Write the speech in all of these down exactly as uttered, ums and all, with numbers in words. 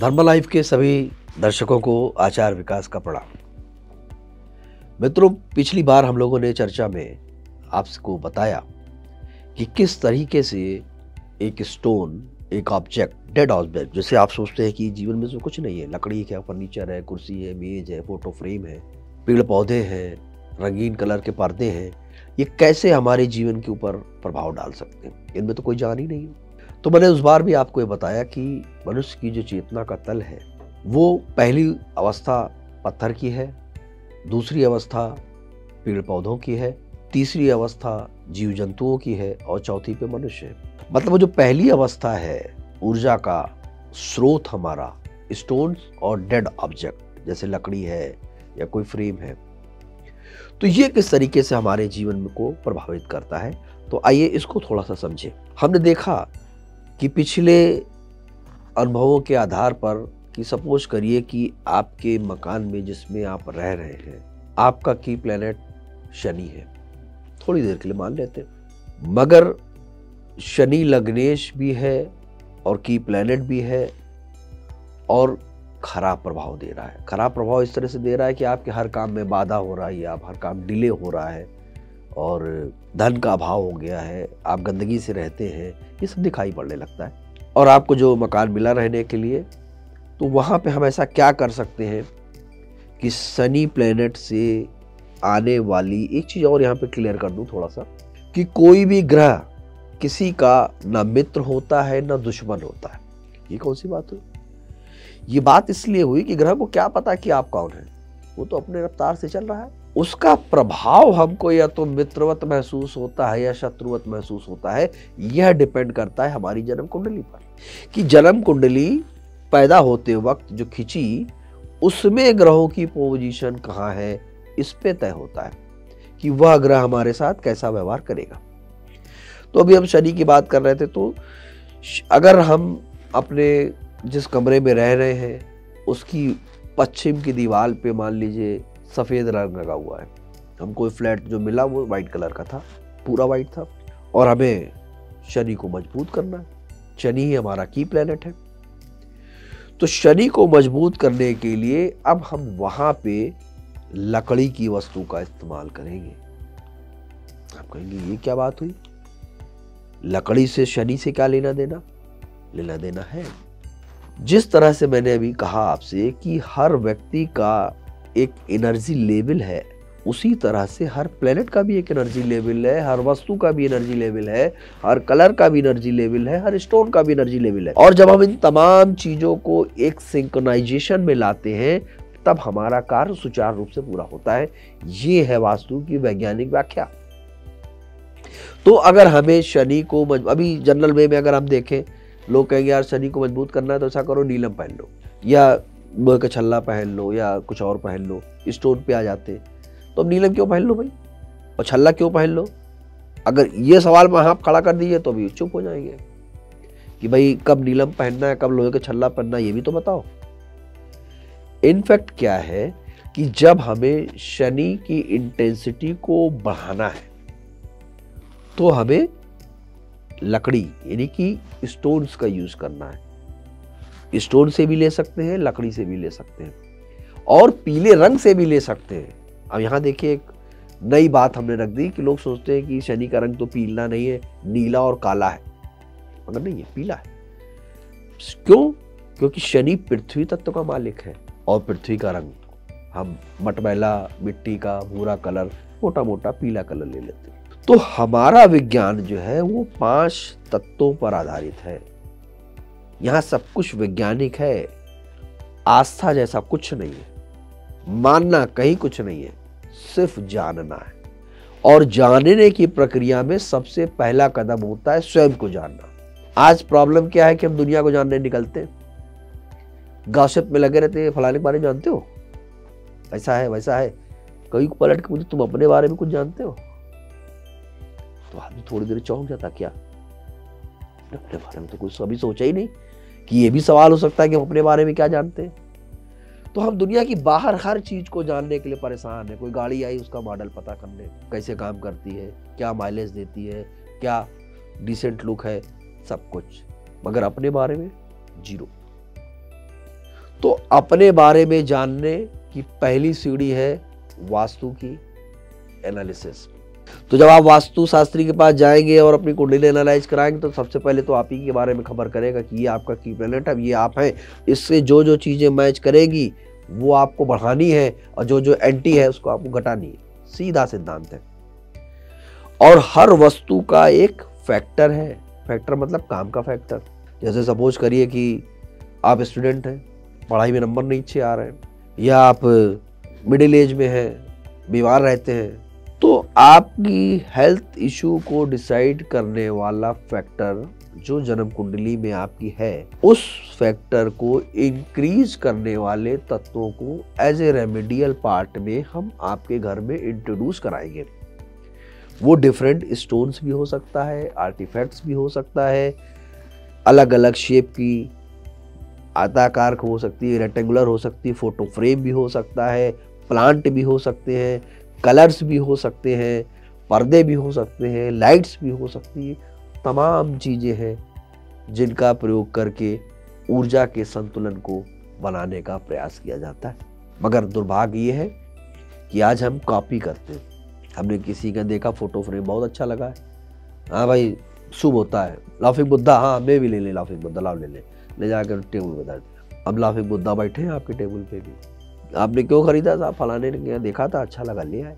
धर्म लाइव के सभी दर्शकों को आचार्य विकास का प्रणाम। मित्रों, पिछली बार हम लोगों ने चर्चा में आपको बताया कि किस तरीके से एक स्टोन, एक ऑब्जेक्ट, डेड ऑब्जेक्ट, जैसे आप सोचते हैं कि जीवन में तो कुछ नहीं है, लकड़ी है, फर्नीचर है, कुर्सी है, मेज है, फोटो फ्रेम है, पेड़ पौधे हैं, रंगीन कलर के पर्दे हैं, ये कैसे हमारे जीवन के ऊपर प्रभाव डाल सकते हैं, इनमें तो कोई जान ही नहीं है। तो मैंने उस बार भी आपको ये बताया कि मनुष्य की जो चेतना का तल है वो पहली अवस्था पत्थर की है, दूसरी अवस्था पेड़ पौधों की है, तीसरी अवस्था जीव जंतुओं की है और चौथी पे मनुष्य है। मतलब वो जो पहली अवस्था है ऊर्जा का स्रोत हमारा, स्टोन्स और डेड ऑब्जेक्ट जैसे लकड़ी है या कोई फ्रेम है, तो ये किस तरीके से हमारे जीवन को प्रभावित करता है, तो आइए इसको थोड़ा सा समझें। हमने देखा कि पिछले अनुभवों के आधार पर कि सपोज करिए कि आपके मकान में जिसमें आप रह रहे हैं, आपका की प्लेनेट शनि है, थोड़ी देर के लिए मान लेते हैं, मगर शनि लग्नेश भी है और की प्लेनेट भी है और खराब प्रभाव दे रहा है। खराब प्रभाव इस तरह से दे रहा है कि आपके हर काम में बाधा हो रहा है, आप हर काम डिले हो रहा है और धन का अभाव हो गया है, आप गंदगी से रहते हैं, ये सब दिखाई पड़ने लगता है। और आपको जो मकान मिला रहने के लिए, तो वहाँ पे हम ऐसा क्या कर सकते हैं कि शनि प्लेनेट से आने वाली एक चीज़ और यहाँ पे क्लियर कर दूँ थोड़ा सा, कि कोई भी ग्रह किसी का ना मित्र होता है ना दुश्मन होता है। ये कौन सी बात हुई? ये बात इसलिए हुई कि ग्रह को क्या पता कि आप कौन हैं, वो तो अपने रफ्तार से चल रहा है, उसका प्रभाव हमको या तो मित्रवत महसूस होता है या शत्रुवत महसूस होता है। यह डिपेंड करता है हमारी जन्म कुंडली पर, कि जन्म कुंडली पैदा होते वक्त जो खिंची उसमें ग्रहों की पोजीशन कहाँ है, इस पे तय होता है कि वह ग्रह हमारे साथ कैसा व्यवहार करेगा। तो अभी हम शनि की बात कर रहे थे, तो अगर हम अपने जिस कमरे में रह रहे हैं उसकी पश्चिम की दीवार पे मान लीजिए सफ़ेद रंग लगा हुआ है, हमको फ्लैट जो मिला वो वाइट कलर का था, पूरा वाइट था, और हमें शनि को मजबूत करना है, शनि ही हमारा की प्लेनेट है, तो शनि को मजबूत करने के लिए अब हम वहाँ पे लकड़ी की वस्तु का इस्तेमाल करेंगे। आप कहेंगे ये क्या बात हुई, लकड़ी से शनि से क्या लेना देना? लेना देना है। जिस तरह से मैंने अभी कहा आपसे कि हर व्यक्ति का एक एनर्जी लेवल है, उसी तरह से हर प्लेनेट का भी एक एनर्जी लेवल है, हर वस्तु का भी एनर्जी लेवल है, हर कलर का भी एनर्जी लेवल है, हर स्टोन का भी एनर्जी लेवल है। और जब हम इन तमाम चीज़ों को एक सिंक्रोनाइजेशन में लाते हैं तब हमारा कार्य सुचारू रूप से पूरा होता है। ये है वास्तु की वैज्ञानिक व्याख्या। तो अगर हमें शनि को अभी जनरल वे में अगर हम देखें, लोग कहेंगे यार शनि को मजबूत करना है तो ऐसा करो नीलम पहन लो या लोहे का छल्ला पहन लो या कुछ और पहन लो, स्टोन पे आ जाते। तो अब नीलम क्यों पहन लो भाई और छल्ला क्यों पहन लो? अगर ये सवाल वहाँ आप खड़ा कर दीजिए तो भी चुप हो जाएंगे कि भाई कब नीलम पहनना है, कब लोहे का छल्ला पहनना है, ये भी तो बताओ। इनफैक्ट क्या है कि जब हमें शनि की इंटेंसिटी को बढ़ाना है तो हमें लकड़ी यानी कि स्टोन्स का यूज़ करना है। स्टोन से भी ले सकते हैं, लकड़ी से भी ले सकते हैं और पीले रंग से भी ले सकते हैं। अब यहाँ देखिए एक नई बात हमने रख दी कि लोग सोचते हैं कि शनि का रंग तो पीला नहीं है, नीला और काला है, मगर नहीं है, पीला है। क्यों? क्योंकि शनि पृथ्वी तत्व का मालिक है और पृथ्वी का रंग हम मटमैला मिट्टी का भूरा कलर, मोटा मोटा पीला कलर ले लेते हैं। तो हमारा विज्ञान जो है वो पांच तत्वों पर आधारित है। यहाँ सब कुछ वैज्ञानिक है, आस्था जैसा कुछ नहीं है, मानना कहीं कुछ नहीं है, सिर्फ जानना है। और जानने की प्रक्रिया में सबसे पहला कदम होता है स्वयं को जानना। आज प्रॉब्लम क्या है कि हम दुनिया को जानने निकलते हैं, गॉसिप में लगे रहते हैं, फलाने के बारे में जानते हो, ऐसा है वैसा है, कहीं पलट के मुझे तुम अपने बारे में कुछ जानते हो? तो आदमी थोड़ी देर चौंक जाता, क्या अपने बारे में तो कुछ अभी सोचा ही नहीं कि ये भी सवाल हो सकता है कि हम अपने बारे में क्या जानते हैं। तो हम दुनिया की बाहर हर चीज़ को जानने के लिए परेशान है। कोई गाड़ी आई उसका मॉडल पता करने, कैसे काम करती है, क्या माइलेज देती है, क्या डिसेंट लुक है, सब कुछ, मगर अपने बारे में जीरो। तो अपने बारे में जानने की पहली सीढ़ी है वास्तु की एनालिसिस। तो जब आप वास्तु शास्त्री के पास जाएंगे और अपनी कुंडली एनालाइज कराएंगे तो सबसे पहले तो आप ही के बारे में खबर करेगा कि ये आपका की प्लेनेट है, ये आप हैं, इससे जो जो चीज़ें मैच करेगी वो आपको बढ़ानी है और जो जो एंटी है उसको आपको घटानी है। सीधा सिद्धांत है। और हर वस्तु का एक फैक्टर है, फैक्टर मतलब काम का फैक्टर। जैसे सपोज करिए कि आप स्टूडेंट हैं, पढ़ाई में नंबर नहीं अच्छे आ रहे हैं, या आप मिडिल एज में हैं, बीमार रहते हैं, तो आपकी हेल्थ इशू को डिसाइड करने वाला फैक्टर जो जन्म कुंडली में आपकी है, उस फैक्टर को इंक्रीज करने वाले तत्वों को एज ए रेमेडियल पार्ट में हम आपके घर में इंट्रोड्यूस कराएंगे। वो डिफरेंट स्टोन्स भी हो सकता है, आर्टिफैक्ट्स भी हो सकता है, अलग अलग शेप की आयताकार हो सकती है, रेक्टेंगुलर हो सकती है, फोटो फ्रेम भी हो सकता है, प्लांट भी हो सकते हैं, कलर्स भी हो सकते हैं, पर्दे भी हो सकते हैं, लाइट्स भी हो सकती है। तमाम चीज़ें हैं जिनका प्रयोग करके ऊर्जा के संतुलन को बनाने का प्रयास किया जाता है। मगर दुर्भाग्य ये है कि आज हम कॉपी करते हैं। हमने किसी का देखा फोटो फ्रेम बहुत अच्छा लगा है, हाँ भाई शुभ होता है, लाफिंग बुद्धा, हाँ मैं भी ले लें लाफिंग बुद्धा, लाभ ले लें, ले जाकर टेबल बता दिया। अब लाफिंग बुद्धा बैठे हैं आपके टेबल पे भी। आपने क्यों खरीदा था? फलाने ने देखा था, अच्छा लगा, ले आए।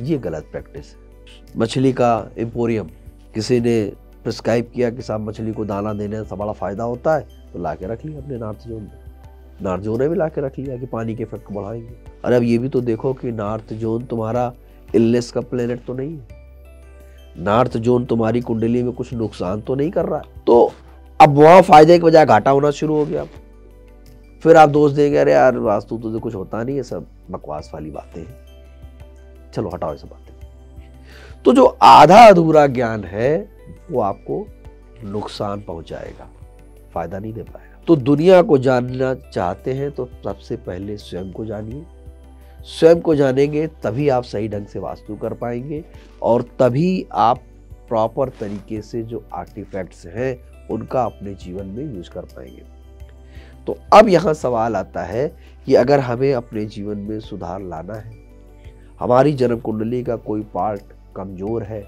ये गलत प्रैक्टिस है। मछली का एम्पोरियम, किसी ने प्रिस्क्राइब किया कि साहब मछली को दाना देने से बड़ा फ़ायदा होता है, तो ला के रख लिया अपने नॉर्थ जोन में। नॉर्थ जोन में भी ला के रख लिया कि पानी के इफेक्ट बढ़ाएंगे। अरे अब ये भी तो देखो कि नॉर्थ जोन तुम्हारा इलनेस का प्लेनेट तो नहीं है, नॉर्थ जोन तुम्हारी कुंडली में कुछ नुकसान तो नहीं कर रहा है। तो अब वहाँ फ़ायदे के बजाय घाटा होना शुरू हो गया। फिर आप दोष देंगे, अरे यार वास्तु तो कुछ होता नहीं है, सब बकवास वाली बातें हैं, चलो हटाओ ये सब बातें। तो जो आधा अधूरा ज्ञान है वो आपको नुकसान पहुंचाएगा, फायदा नहीं दे पाएगा। तो दुनिया को जानना चाहते हैं तो सबसे पहले स्वयं को जानिए। स्वयं को जानेंगे तभी आप सही ढंग से वास्तु कर पाएंगे और तभी आप प्रॉपर तरीके से जो आर्टिफैक्ट्स हैं उनका अपने जीवन में यूज कर पाएंगे। तो अब यहाँ सवाल आता है कि अगर हमें अपने जीवन में सुधार लाना है, हमारी जन्म कुंडली का कोई पार्ट कमज़ोर है,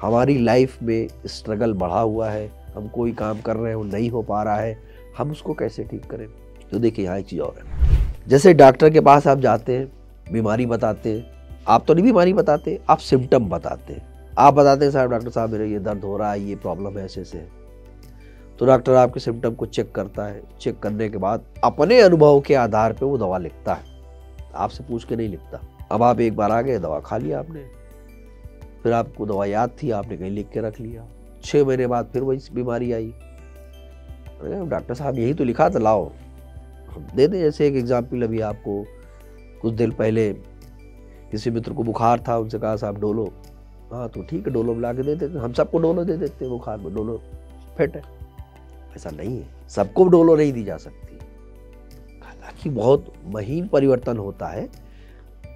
हमारी लाइफ में स्ट्रगल बढ़ा हुआ है, हम कोई काम कर रहे हैं वो नहीं हो पा रहा है, हम उसको कैसे ठीक करें? तो देखिए यहाँ एक चीज़ और है। जैसे डॉक्टर के पास आप जाते हैं, बीमारी बताते हैं, आप तो नहीं बीमारी बताते, आप सिम्टम बताते हैं। आप बताते हैं साहब डॉक्टर साहब मेरे ये दर्द हो रहा है, ये प्रॉब्लम है, ऐसे ऐसे है। तो डॉक्टर आपके सिम्टम को चेक करता है, चेक करने के बाद अपने अनुभव के आधार पे वो दवा लिखता है, आपसे पूछ के नहीं लिखता। अब आप एक बार आ गए, दवा खा लिया आपने, फिर आपको दवा याद थी, आपने कहीं लिख के रख लिया, छः महीने बाद फिर वही बीमारी आई। डॉक्टर साहब यही तो लिखा था, लाओ हम दे दें। जैसे एक एग्जाम्पल, अभी आपको कुछ दिन पहले किसी मित्र को बुखार था, उनसे कहा साहब डोलो, हाँ तो ठीक है डोलो मिला के दे देते, हम सबको डोलो दे देते हैं, बुखार में डोलो फिट है। ऐसा नहीं है, सबको डोलो नहीं दी जा सकती। हालांकि बहुत महीन परिवर्तन होता है,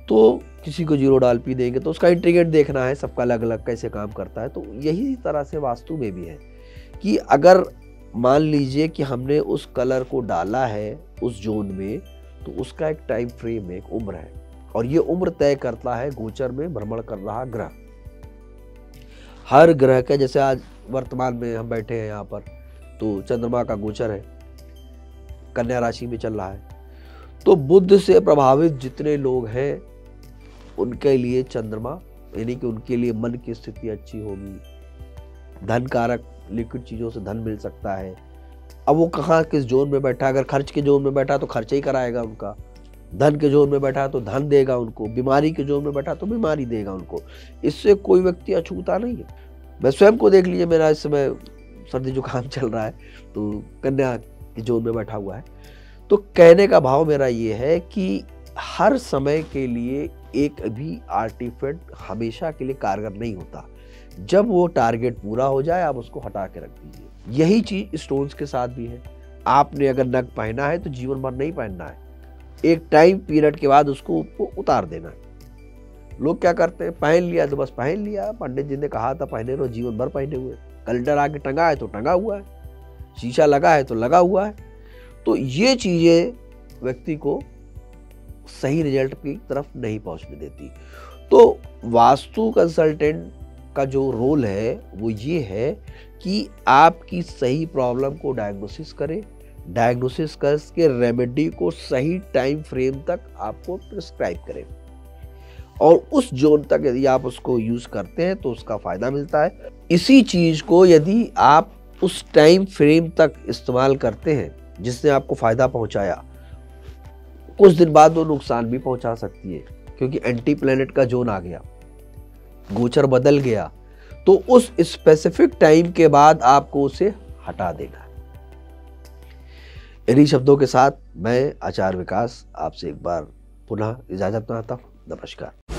तो किसी को जीरो डाल पी देंगे तो उसका इंटीग्रेट देखना है, सबका अलग अलग कैसे काम करता है। तो यही तरह से वास्तु में भी है कि अगर मान लीजिए कि हमने उस कलर को डाला है उस जोन में, तो उसका एक टाइम फ्रेम, एक उम्र है, और ये उम्र तय करता है गोचर में भ्रमण कर रहा ग्रह। हर ग्रह का, जैसे आज वर्तमान में हम बैठे हैं यहाँ पर, तो चंद्रमा का गोचर है कन्या राशि में चल रहा है, तो बुध से प्रभावित जितने लोग हैं उनके लिए चंद्रमा, यानी कि उनके लिए मन की स्थिति अच्छी होगी, धन कारक, लिक्विड चीज़ों से धन मिल सकता है। अब वो कहाँ किस जोन में बैठा, अगर खर्च के जोन में बैठा तो खर्च ही कराएगा उनका, धन के जोन में बैठा तो धन देगा उनको, बीमारी के जोन में बैठा तो बीमारी देगा उनको। इससे कोई व्यक्ति अछूता नहीं है। मैं स्वयं को देख लीजिए, मेरा इस समय सर्दी जुकाम चल रहा है, तो कन्या के जोन में बैठा हुआ है। तो कहने का भाव मेरा ये है कि हर समय के लिए एक भी आर्टिफैक्ट हमेशा के लिए कारगर नहीं होता। जब वो टारगेट पूरा हो जाए आप उसको हटा के रख दीजिए। यही चीज़ स्टोन्स के साथ भी है। आपने अगर नग पहना है तो जीवन भर नहीं पहनना है, एक टाइम पीरियड के बाद उसको उतार देना है। लोग क्या करते हैं, पहन लिया तो बस पहन लिया, पंडित जी ने कहा था पहने रहो, जीवन भर पहने हुए। कल्टर आके टंगा है तो टंगा हुआ है, शीशा लगा है तो लगा हुआ है। तो ये चीज़ें व्यक्ति को सही रिजल्ट की तरफ नहीं पहुंचने देती। तो वास्तु कंसल्टेंट का जो रोल है वो ये है कि आपकी सही प्रॉब्लम को डायग्नोसिस करे, डायग्नोसिस करके रेमेडी को सही टाइम फ्रेम तक आपको प्रिस्क्राइब करें, और उस जोन तक यदि आप उसको यूज़ करते हैं तो उसका फ़ायदा मिलता है। इसी चीज़ को यदि आप उस टाइम फ्रेम तक इस्तेमाल करते हैं जिसने आपको फ़ायदा पहुंचाया, कुछ दिन बाद वो नुकसान भी पहुंचा सकती है, क्योंकि एंटी प्लैनेट का जोन आ गया, गोचर बदल गया, तो उस स्पेसिफिक टाइम के बाद आपको उसे हटा देना है। इन्हीं शब्दों के साथ मैं आचार्य विकास आपसे एक बार पुनः इजाज़त मांगता हूँ। नमस्कार।